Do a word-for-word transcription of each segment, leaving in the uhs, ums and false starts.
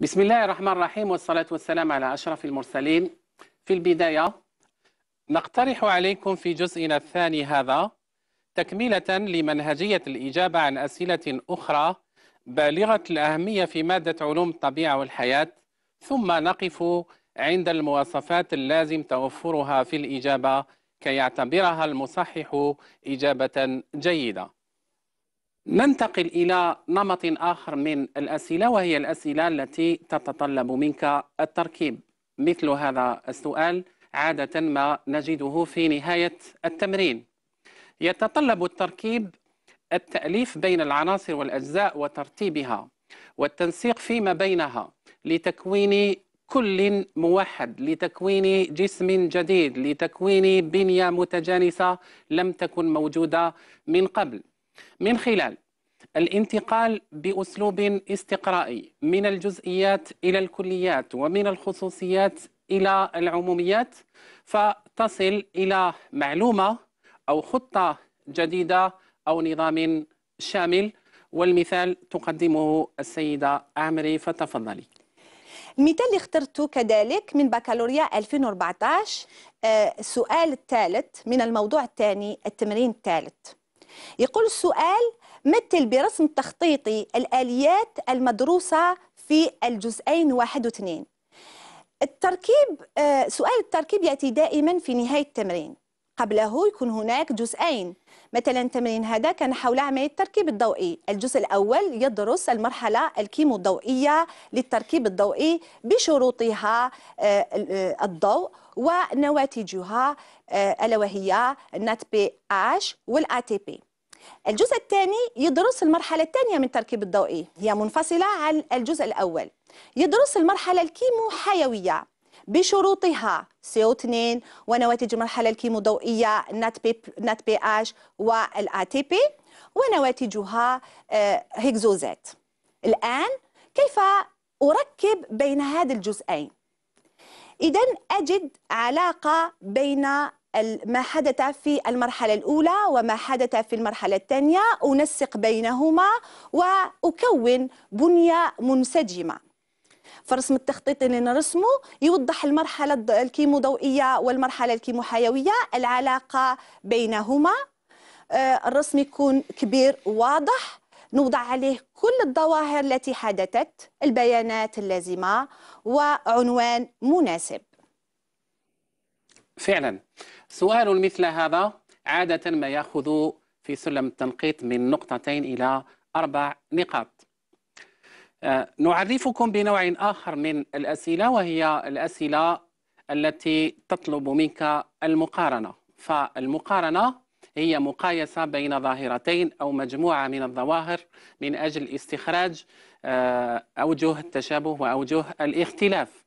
بسم الله الرحمن الرحيم، والصلاة والسلام على أشرف المرسلين. في البداية نقترح عليكم في جزئنا الثاني هذا تكملة لمنهجية الإجابة عن أسئلة أخرى بالغة الأهمية في مادة علوم الطبيعة والحياة، ثم نقف عند المواصفات اللازم توفرها في الإجابة كي يعتبرها المصحح إجابة جيدة. ننتقل إلى نمط آخر من الأسئلة، وهي الأسئلة التي تتطلب منك التركيب. مثل هذا السؤال عادة ما نجده في نهاية التمرين. يتطلب التركيب التأليف بين العناصر والأجزاء وترتيبها، والتنسيق فيما بينها لتكوين كل موحد، لتكوين جسم جديد، لتكوين بنية متجانسة لم تكن موجودة من قبل، من خلال الانتقال بأسلوب استقرائي من الجزئيات إلى الكليات ومن الخصوصيات إلى العموميات، فتصل إلى معلومة أو خطة جديدة أو نظام شامل. والمثال تقدمه السيدة عمري، فتفضلي. المثال اللي اخترته كذلك من بكالوريا ألفين وأربعة عشر، السؤال الثالث من الموضوع الثاني، التمرين الثالث. يقول السؤال: مثل برسم تخطيطي الآليات المدروسة في الجزئين واحد واثنين. التركيب، سؤال التركيب يأتي دائما في نهاية التمرين، قبله يكون هناك جزئين. مثلا تمرين هذا كان حول عملية التركيب الضوئي، الجزء الأول يدرس المرحلة الكيمو الضوئية للتركيب الضوئي بشروطها الضوء ونواتجها، ألا وهي النات بي اش والآ تي بي. الجزء الثاني يدرس المرحلة الثانية من التركيب الضوئي، هي منفصلة عن الجزء الأول، يدرس المرحلة الكيمو حيوية بشروطها سي او اثنين ونواتج المرحلة الكيمو ضوئية نات بي نات بي اش والآ تي بي ونواتجها هيكزوزات. الآن كيف أركب بين هذا الجزئين؟ إذا أجد علاقة بين ما حدث في المرحلة الأولى وما حدث في المرحلة الثانية، أنسق بينهما وأكون بنية منسجمة. فرسم التخطيط اللي نرسمه يوضح المرحلة الكيمو ضوئية والمرحلة الكيمو حيوية، العلاقة بينهما. الرسم يكون كبير واضح، نوضع عليه كل الظواهر التي حدثت، البيانات اللازمة وعنوان مناسب. فعلا سؤال مثل هذا عادة ما يأخذ في سلم التنقيط من نقطتين إلى أربع نقاط. نعرفكم بنوع آخر من الأسئلة، وهي الأسئلة التي تطلب منك المقارنة. فالمقارنة هي مقايسة بين ظاهرتين أو مجموعة من الظواهر من أجل استخراج أوجه التشابه وأوجه الاختلاف.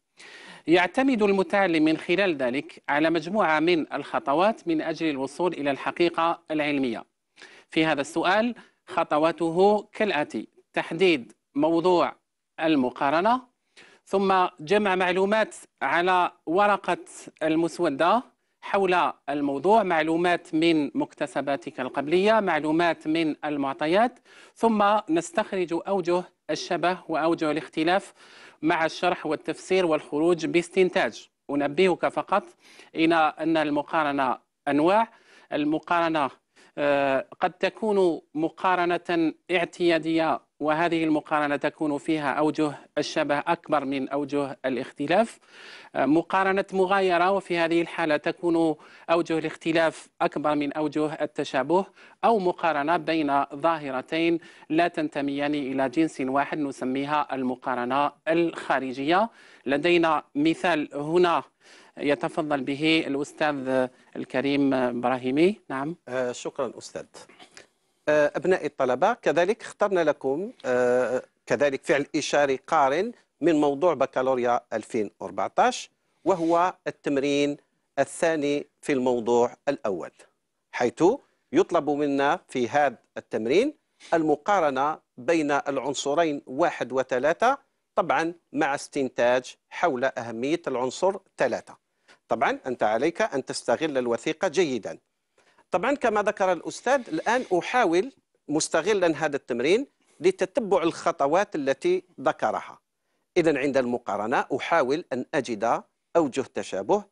يعتمد المتعلم من خلال ذلك على مجموعة من الخطوات من أجل الوصول إلى الحقيقة العلمية. في هذا السؤال خطواته كالآتي: تحديد موضوع المقارنة، ثم جمع معلومات على ورقة المسودة حول الموضوع، معلومات من مكتسباتك القبلية، معلومات من المعطيات، ثم نستخرج أوجه الشبه وأوجه الاختلاف مع الشرح والتفسير والخروج باستنتاج. أنبهك فقط إلى أن المقارنة أنواع. المقارنة قد تكون مقارنة اعتيادية، وهذه المقارنة تكون فيها أوجه الشبه أكبر من أوجه الاختلاف. مقارنة مغايرة، وفي هذه الحالة تكون أوجه الاختلاف أكبر من أوجه التشابه. أو مقارنة بين ظاهرتين لا تنتميان إلى جنس واحد نسميها المقارنة الخارجية. لدينا مثال هنا يتفضل به الأستاذ الكريم إبراهيمي. نعم، شكرا أستاذ. أبنائي الطلبة، كذلك اخترنا لكم كذلك فعل إشاري قارن من موضوع بكالوريا ألفين وأربعة عشر، وهو التمرين الثاني في الموضوع الأول، حيث يطلب منا في هذا التمرين المقارنة بين العنصرين واحد وثلاثة، طبعا مع استنتاج حول أهمية العنصر ثلاثة. طبعا أنت عليك أن تستغل الوثيقة جيدا. طبعا كما ذكر الأستاذ، الآن أحاول مستغلا هذا التمرين لتتبع الخطوات التي ذكرها. إذن عند المقارنة أحاول أن أجد أوجه تشابه،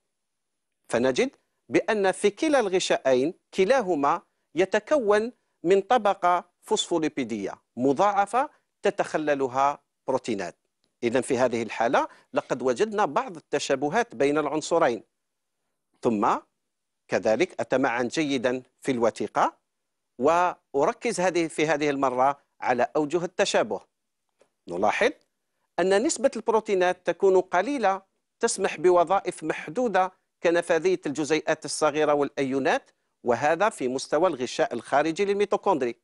فنجد بأن في كلا الغشاءين كلاهما يتكون من طبقة فوسفوليبيدية مضاعفة تتخللها بروتينات. إذن في هذه الحالة لقد وجدنا بعض التشابهات بين العنصرين. ثم كذلك أتمعن جيدا في الوثيقة وأركز هذه في هذه المرة على أوجه التشابه. نلاحظ أن نسبة البروتينات تكون قليلة، تسمح بوظائف محدودة كنفاذية الجزيئات الصغيرة والأيونات، وهذا في مستوى الغشاء الخارجي للميتوكوندري.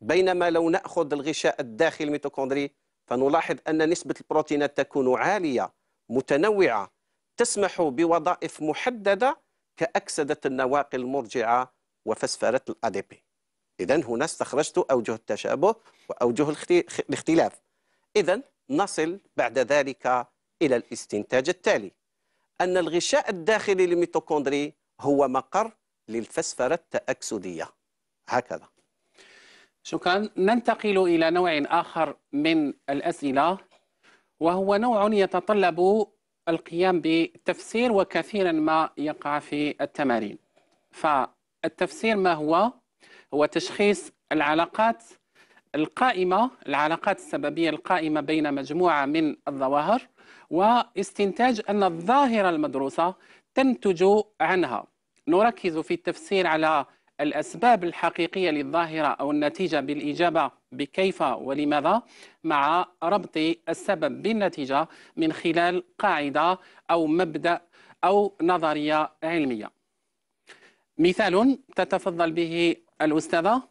بينما لو نأخذ الغشاء الداخلي الميتوكوندري فنلاحظ أن نسبة البروتينات تكون عالية متنوعة، تسمح بوظائف محددة كأكسدة النواقل المرجعة وفسفرة الأديبي. إذن هنا استخرجت أوجه التشابه وأوجه الاختلاف. إذن نصل بعد ذلك إلى الاستنتاج التالي، أن الغشاء الداخلي للميتوكوندري هو مقر للفسفرة التأكسدية. هكذا. شكرا. ننتقل إلى نوع آخر من الأسئلة، وهو نوع يتطلب القيام بتفسير، وكثيرا ما يقع في التمارين. فالتفسير ما هو؟ هو تشخيص العلاقات القائمة، العلاقات السببية القائمة بين مجموعة من الظواهر، واستنتاج أن الظاهرة المدروسة تنتج عنها. نركز في التفسير على الأسباب الحقيقية للظاهرة أو النتيجة بالإجابة بكيف ولماذا، مع ربط السبب بالنتيجة من خلال قاعدة أو مبدأ أو نظرية علمية. مثال تتفضل به الأستاذة.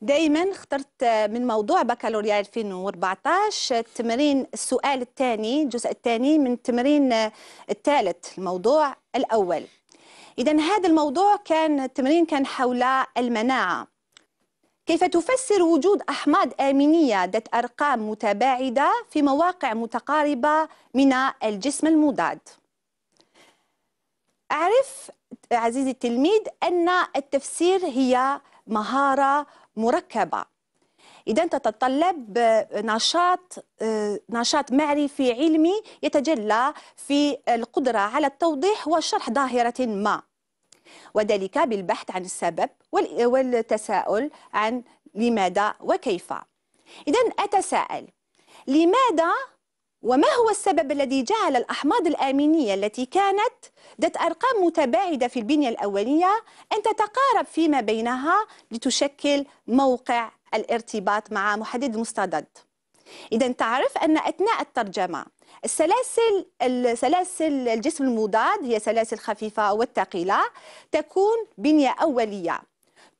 دائما اخترت من موضوع بكالوريا ألفين وأربعة عشر التمرين السؤال الثاني، الجزء الثاني من التمرين الثالث، الموضوع الأول. إذن هذا الموضوع كان التمرين كان حول المناعة. كيف تفسر وجود أحماض آمينية ذات أرقام متباعدة في مواقع متقاربة من الجسم المضاد؟ أعرف عزيزي التلميذ أن التفسير هي مهارة مركبة، إذن تتطلب نشاط نشاط معرفي علمي يتجلى في القدرة على التوضيح وشرح ظاهرة ما، وذلك بالبحث عن السبب والتساؤل عن لماذا وكيف. إذن أتساءل، لماذا وما هو السبب الذي جعل الأحماض الآمينية التي كانت ذات أرقام متباعدة في البنية الأولية أن تتقارب فيما بينها لتشكل موقع الارتباط مع محدد مستضد؟ إذن تعرف أن أثناء الترجمة السلاسل السلاسل الجسم المضاد هي سلاسل خفيفة والثقيلة، تكون بنية أولية،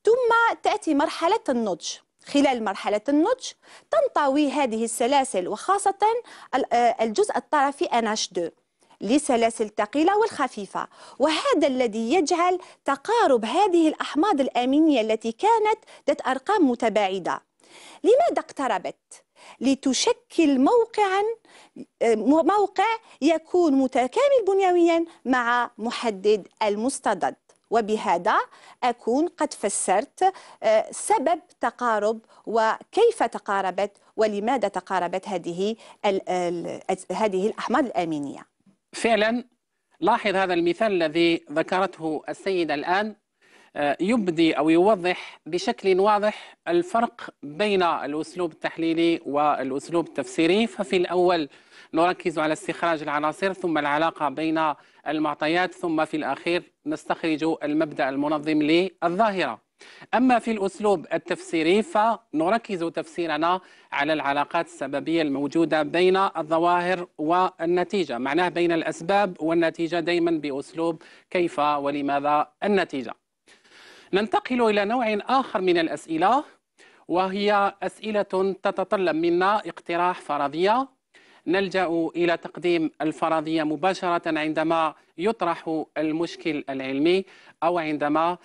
ثم تأتي مرحلة النضج. خلال مرحلة النضج تنطوي هذه السلاسل، وخاصة الجزء الطرفي إن إتش اثنين لسلاسل الثقيلة والخفيفة، وهذا الذي يجعل تقارب هذه الأحماض الآمينية التي كانت ذات أرقام متباعدة. لماذا اقتربت؟ لتشكل موقعا موقع يكون متكامل بنيويا مع محدد المستضد، وبهذا أكون قد فسرت سبب تقارب وكيف تقاربت ولماذا تقاربت هذه هذه الأحماض الآمينية. فعلا لاحظ هذا المثال الذي ذكرته السيدة الآن يبدي أو يوضح بشكل واضح الفرق بين الأسلوب التحليلي والأسلوب التفسيري. ففي الأول نركز على استخراج العناصر، ثم العلاقة بين المعطيات، ثم في الأخير نستخرج المبدأ المنظم للظاهرة. أما في الأسلوب التفسيري فنركز تفسيرنا على العلاقات السببية الموجودة بين الظواهر والنتيجة، معناه بين الأسباب والنتيجة، دائما بأسلوب كيف ولماذا النتيجة. ننتقل إلى نوع آخر من الأسئلة، وهي أسئلة تتطلب منا اقتراح فرضية. نلجأ إلى تقديم الفرضية مباشرة عندما يطرح المشكل العلمي، أو عندما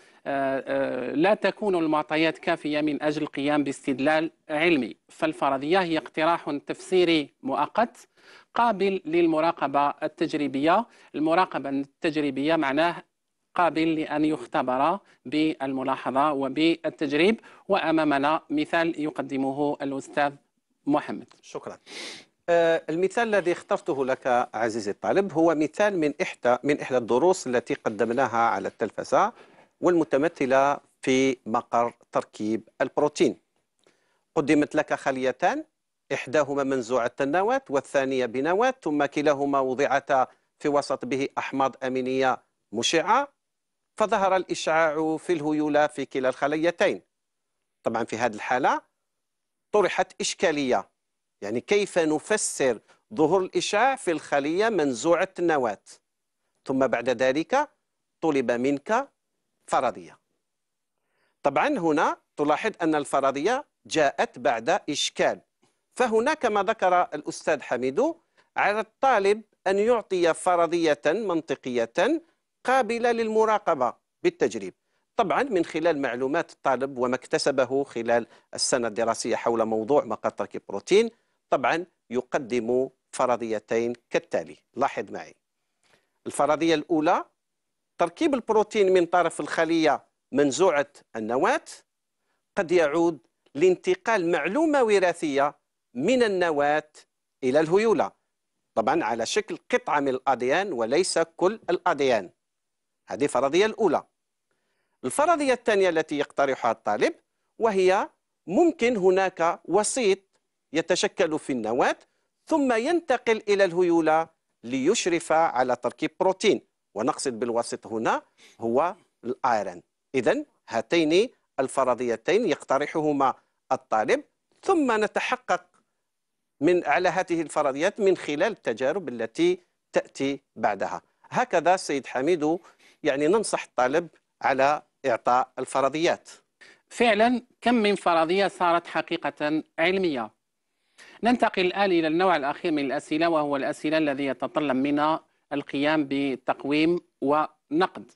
لا تكون المعطيات كافية من أجل القيام باستدلال علمي. فالفرضية هي اقتراح تفسيري مؤقت قابل للمراقبة التجريبية. المراقبة التجريبية معناه قابل لأن يختبر بالملاحظة وبالتجريب. وأمامنا مثال يقدمه الأستاذ محمد. شكرا. المثال الذي اخترته لك عزيزي الطالب هو مثال من إحدى من إحدى الدروس التي قدمناها على التلفزة والمتمثلة في مقر تركيب البروتين. قدمت لك خليتان، إحداهما منزوعة النواة والثانية بنواة، ثم كلاهما وضعتا في وسط به أحماض أمينية مشعة، فظهر الإشعاع في الهيولى في كلا الخليتين. طبعا في هذه الحالة طرحت إشكالية، يعني كيف نفسر ظهور الإشعاع في الخلية منزوعة النواة؟ ثم بعد ذلك طلب منك فرضية. طبعا هنا تلاحظ أن الفرضية جاءت بعد إشكال، فهنا كما ذكر الأستاذ حميدو على الطالب أن يعطي فرضية منطقية قابلة للمراقبة بالتجريب، طبعا من خلال معلومات الطالب وما اكتسبه خلال السنة الدراسية حول موضوع مقر تركيب بروتين. طبعا يقدم فرضيتين كالتالي، لاحظ معي. الفرضية الأولى: تركيب البروتين من طرف الخلية منزوعة النواة قد يعود لانتقال معلومة وراثية من النواة إلى الهيولى، طبعا على شكل قطعة من الأديان وليس كل الأديان. هذه الفرضية الأولى. الفرضية الثانية التي يقترحها الطالب وهي: ممكن هناك وسيط يتشكل في النواة ثم ينتقل إلى الهيولى ليشرف على تركيب بروتين، ونقصد بالوسيط هنا هو الآيرن. إذن هاتين الفرضيتين يقترحهما الطالب، ثم نتحقق من على هذه الفرضيات من خلال التجارب التي تأتي بعدها. هكذا سيد حميدو يعني ننصح الطالب على إعطاء الفرضيات. فعلا كم من فرضية صارت حقيقة علمية. ننتقل الآن إلى النوع الأخير من الأسئلة، وهو الأسئلة الذي يتطلب منا القيام بتقويم ونقد.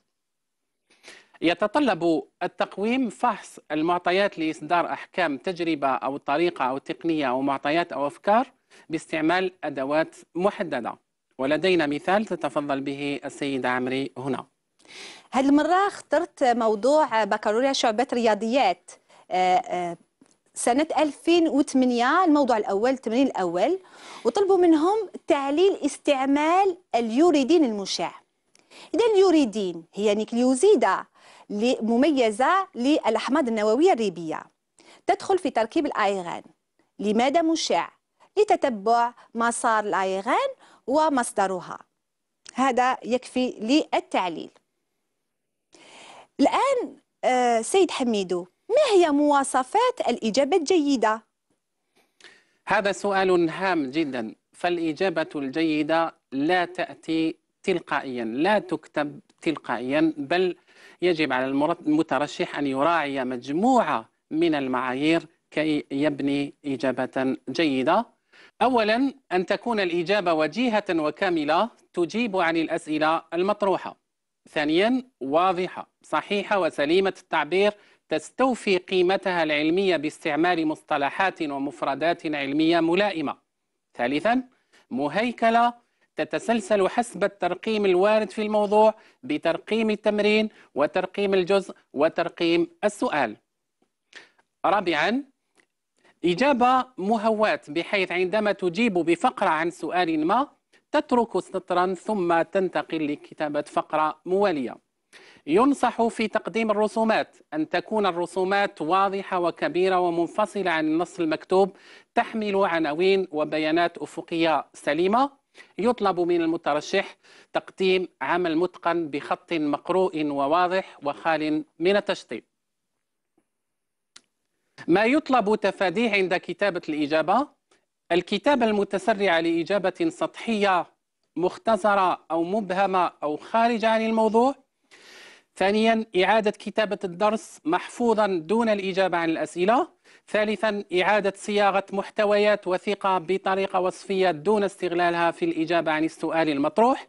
يتطلب التقويم فحص المعطيات لإصدار أحكام تجربة أو طريقة أو تقنية أو معطيات أو أفكار باستعمال أدوات محددة، ولدينا مثال تتفضل به السيدة عمري هنا. هذه المرة اخترت موضوع بكالوريا شعبة رياضيات سنة ألفين وثمانية، الموضوع الأول التمرين الأول، وطلبوا منهم تعليل استعمال اليوريدين المشع. إذا اليوريدين هي نيكليوزيدة مميزة للأحماض النووية الريبية، تدخل في تركيب الأيغان. لماذا مشع؟ لتتبع مسار الأيغان ومصدرها، هذا يكفي للتعليل. الآن سيد حميدو، ما هي مواصفات الإجابة الجيدة؟ هذا سؤال هام جدا، فالإجابة الجيدة لا تأتي تلقائيا، لا تكتب تلقائيا، بل يجب على المترشح أن يراعي مجموعة من المعايير كي يبني إجابة جيدة. أولا، أن تكون الإجابة وجيهة وكاملة تجيب عن الأسئلة المطروحة. ثانيا، واضحة صحيحة وسليمة التعبير، تستوفي قيمتها العلمية باستعمال مصطلحات ومفردات علمية ملائمة. ثالثا، مهيكلة، تتسلسل حسب الترقيم الوارد في الموضوع بترقيم التمرين وترقيم الجزء وترقيم السؤال. رابعا، إجابة مهواة، بحيث عندما تجيب بفقرة عن سؤال ما تترك سطرا ثم تنتقل لكتابة فقرة موالية. ينصح في تقديم الرسومات، أن تكون الرسومات واضحة وكبيرة ومنفصلة عن النص المكتوب، تحمل عناوين وبيانات أفقية سليمة. يطلب من المترشح تقديم عمل متقن بخط مقروء وواضح وخال من التشطيب. ما يطلب تفاديه عند كتابة الإجابة: الكتابة المتسرعة لإجابة سطحية مختصرة أو مبهمة أو خارجة عن الموضوع. ثانيا، إعادة كتابة الدرس محفوظا دون الإجابة عن الأسئلة. ثالثا، إعادة صياغة محتويات وثيقة بطريقة وصفية دون استغلالها في الإجابة عن السؤال المطروح.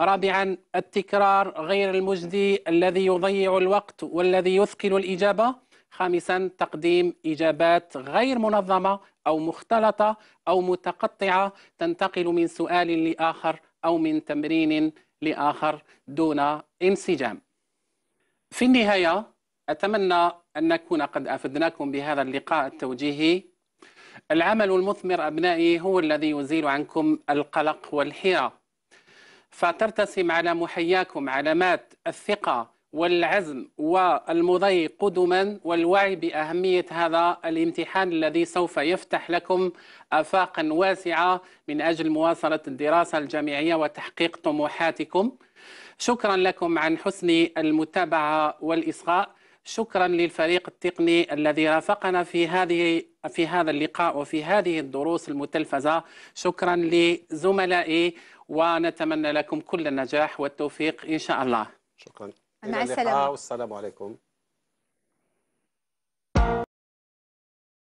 رابعا، التكرار غير المجدي الذي يضيع الوقت والذي يثقل الإجابة. خامسا، تقديم إجابات غير منظمة أو مختلطة أو متقطعة، تنتقل من سؤال لآخر أو من تمرين لآخر دون انسجام. في النهاية، أتمنى أن نكون قد أفدناكم بهذا اللقاء التوجيهي، العمل المثمر أبنائي هو الذي يزيل عنكم القلق والحيرة، فترتسم على محياكم علامات الثقة والعزم والمضي قدما والوعي بأهمية هذا الامتحان الذي سوف يفتح لكم آفاقا واسعة من أجل مواصلة الدراسة الجامعية وتحقيق طموحاتكم. شكرا لكم عن حسن المتابعة والإصغاء. شكرا للفريق التقني الذي رافقنا في هذه في هذا اللقاء وفي هذه الدروس المتلفزة. شكرا لزملائي، ونتمنى لكم كل النجاح والتوفيق إن شاء الله. شكرا. مع السلامة والسلام عليكم.